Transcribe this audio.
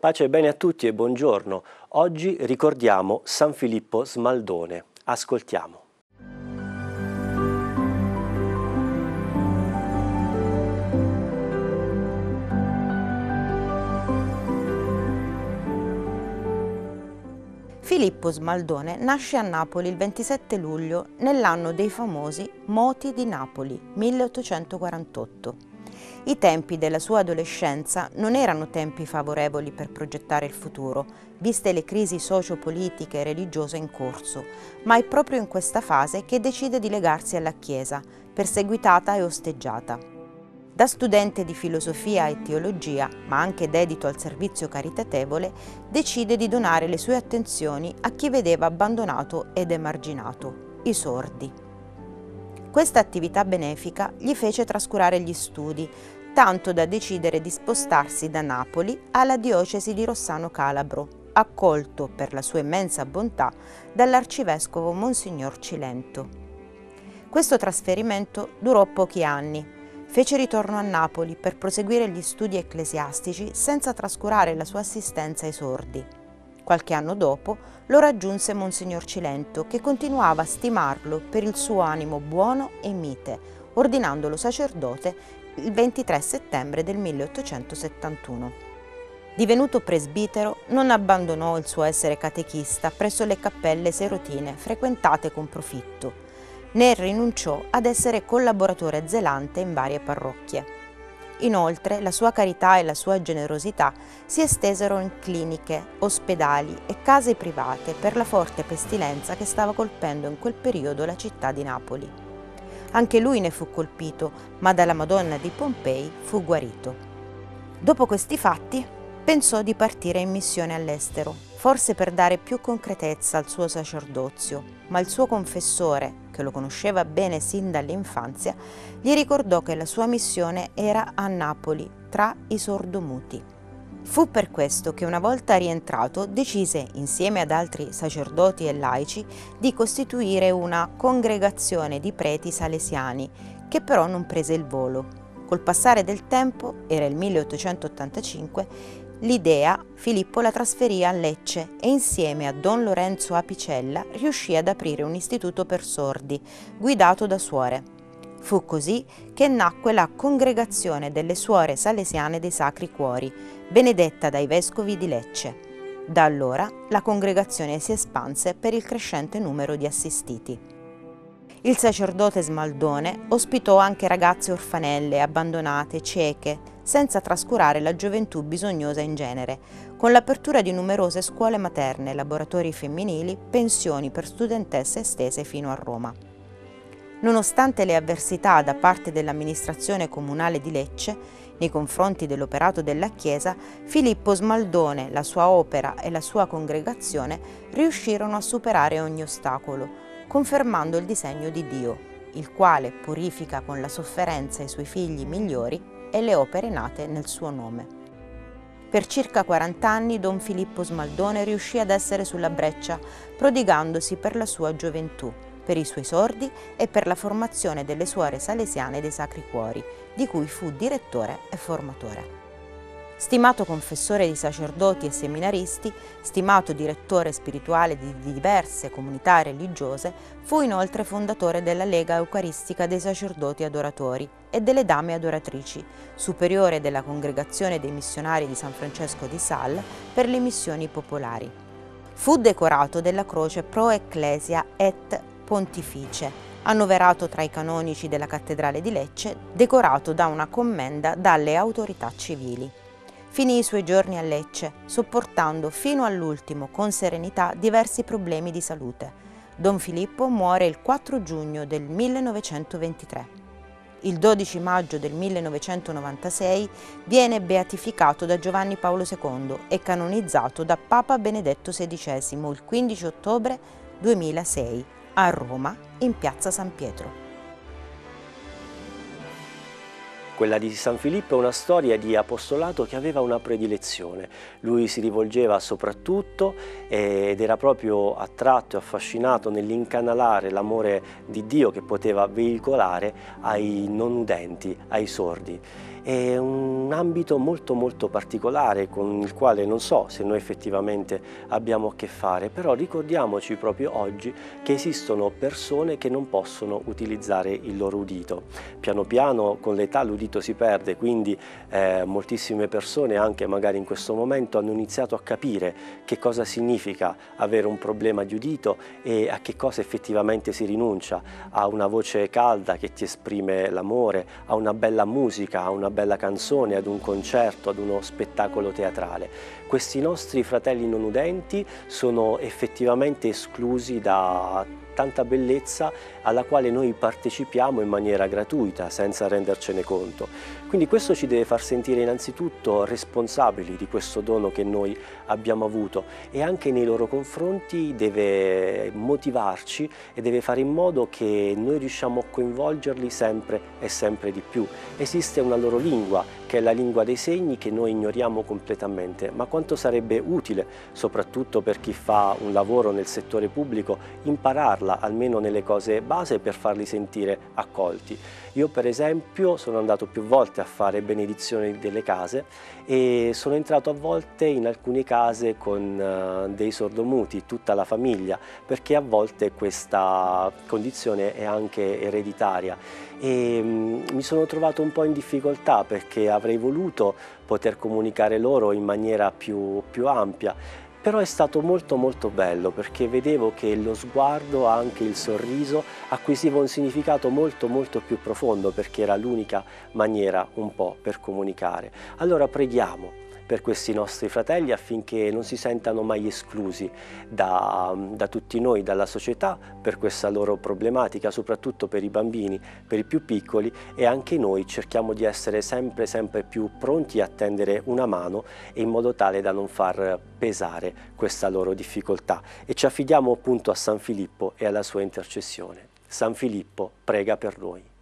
Pace e bene a tutti e buongiorno. Oggi ricordiamo San Filippo Smaldone. Ascoltiamo. Filippo Smaldone nasce a Napoli il 27 luglio nell'anno dei famosi Moti di Napoli, 1848. I tempi della sua adolescenza non erano tempi favorevoli per progettare il futuro, viste le crisi socio-politiche e religiose in corso, ma è proprio in questa fase che decide di legarsi alla Chiesa, perseguitata e osteggiata. Da studente di filosofia e teologia, ma anche dedito al servizio caritatevole, decide di donare le sue attenzioni a chi vedeva abbandonato ed emarginato, i sordi. Questa attività benefica gli fece trascurare gli studi, tanto da decidere di spostarsi da Napoli alla diocesi di Rossano Calabro, accolto per la sua immensa bontà dall'arcivescovo Monsignor Cilento. Questo trasferimento durò pochi anni. Fece ritorno a Napoli per proseguire gli studi ecclesiastici senza trascurare la sua assistenza ai sordi. Qualche anno dopo lo raggiunse Monsignor Cilento, che continuava a stimarlo per il suo animo buono e mite, ordinandolo sacerdote il 23 settembre del 1871. Divenuto presbitero, non abbandonò il suo essere catechista presso le cappelle serotine frequentate con profitto, né rinunciò ad essere collaboratore zelante in varie parrocchie. Inoltre, la sua carità e la sua generosità si estesero in cliniche, ospedali e case private per la forte pestilenza che stava colpendo in quel periodo la città di Napoli. Anche lui ne fu colpito, ma dalla Madonna di Pompei fu guarito. Dopo questi fatti, pensò di partire in missione all'estero, forse per dare più concretezza al suo sacerdozio, ma il suo confessore, che lo conosceva bene sin dall'infanzia, gli ricordò che la sua missione era a Napoli, tra i sordomuti. Fu per questo che una volta rientrato decise, insieme ad altri sacerdoti e laici, di costituire una congregazione di preti salesiani, che però non prese il volo. Col passare del tempo, era il 1885, l'idea Filippo la trasferì a Lecce e insieme a Don Lorenzo Apicella riuscì ad aprire un istituto per sordi, guidato da suore. Fu così che nacque la Congregazione delle Suore Salesiane dei Sacri Cuori, benedetta dai vescovi di Lecce. Da allora la congregazione si espanse per il crescente numero di assistiti. Il sacerdote Smaldone ospitò anche ragazze orfanelle, abbandonate, cieche, senza trascurare la gioventù bisognosa in genere, con l'apertura di numerose scuole materne, laboratori femminili, pensioni per studentesse estese fino a Roma. Nonostante le avversità da parte dell'amministrazione comunale di Lecce nei confronti dell'operato della Chiesa, Filippo Smaldone, la sua opera e la sua congregazione riuscirono a superare ogni ostacolo, confermando il disegno di Dio, il quale purifica con la sofferenza i suoi figli migliori e le opere nate nel suo nome. Per circa 40 anni Don Filippo Smaldone riuscì ad essere sulla breccia, prodigandosi per la sua gioventù, per i suoi sordi e per la formazione delle Suore Salesiane dei Sacri Cuori, di cui fu direttore e formatore. Stimato confessore di sacerdoti e seminaristi, stimato direttore spirituale di diverse comunità religiose, fu inoltre fondatore della Lega Eucaristica dei Sacerdoti Adoratori e delle Dame Adoratrici, superiore della Congregazione dei Missionari di San Francesco di Sales per le missioni popolari. Fu decorato della Croce Pro Ecclesia et Pontifice, annoverato tra i canonici della Cattedrale di Lecce, decorato da una commenda dalle autorità civili. Finì i suoi giorni a Lecce, sopportando fino all'ultimo con serenità diversi problemi di salute. Don Filippo muore il 4 giugno del 1923. Il 12 maggio del 1996 viene beatificato da Giovanni Paolo II e canonizzato da Papa Benedetto XVI il 15 ottobre 2006 a Roma, in Piazza San Pietro. Quella di San Filippo è una storia di apostolato che aveva una predilezione. Lui si rivolgeva soprattutto ed era proprio attratto e affascinato nell'incanalare l'amore di Dio che poteva veicolare ai non udenti, ai sordi. è un ambito molto molto particolare con il quale non so se noi effettivamente abbiamo a che fare, però ricordiamoci proprio oggi che esistono persone che non possono utilizzare il loro udito. Piano piano con l'età l'udito si perde, quindi moltissime persone anche magari in questo momento hanno iniziato a capire che cosa significa avere un problema di udito e a che cosa effettivamente si rinuncia, a una voce calda che ti esprime l'amore, a una bella musica, a una bella canzone, ad un concerto, ad uno spettacolo teatrale. Questi nostri fratelli non udenti sono effettivamente esclusi da tanta bellezza alla quale noi partecipiamo in maniera gratuita, senza rendercene conto. Quindi questo ci deve far sentire innanzitutto responsabili di questo dono che noi abbiamo avuto e anche nei loro confronti deve motivarci e deve fare in modo che noi riusciamo a coinvolgerli sempre e sempre di più. Esiste una loro lingua, che è la lingua dei segni, che noi ignoriamo completamente, ma quanto sarebbe utile, soprattutto per chi fa un lavoro nel settore pubblico, impararla almeno nelle cose base per farli sentire accolti. Io per esempio sono andato più volte a fare benedizioni delle case e sono entrato a volte in alcune case con dei sordomuti, tutta la famiglia, perché a volte questa condizione è anche ereditaria e mi sono trovato un po' in difficoltà perché avrei voluto poter comunicare loro in maniera più ampia. Però è stato molto molto bello perché vedevo che lo sguardo, anche il sorriso, acquisiva un significato molto molto più profondo perché era l'unica maniera un po' per comunicare. Allora preghiamo per questi nostri fratelli affinché non si sentano mai esclusi da tutti noi, dalla società, per questa loro problematica, soprattutto per i bambini, per i più piccoli, e anche noi cerchiamo di essere sempre sempre più pronti a tendere una mano in modo tale da non far pesare questa loro difficoltà. E ci affidiamo appunto a San Filippo e alla sua intercessione. San Filippo prega per noi.